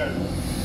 go.